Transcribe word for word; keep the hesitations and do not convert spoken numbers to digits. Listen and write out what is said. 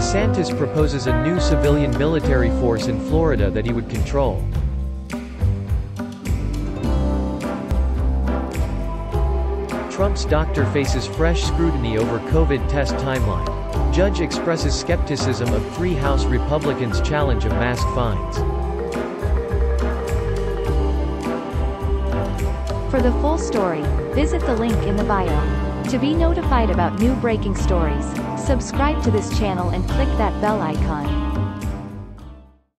DeSantis proposes a new civilian military force in Florida that he would control. Trump's doctor faces fresh scrutiny over COVID test timeline. Judge expresses skepticism of three House Republicans' challenge of mask fines. For the full story, visit the link in the bio. To be notified about new breaking stories, subscribe to this channel and click that bell icon.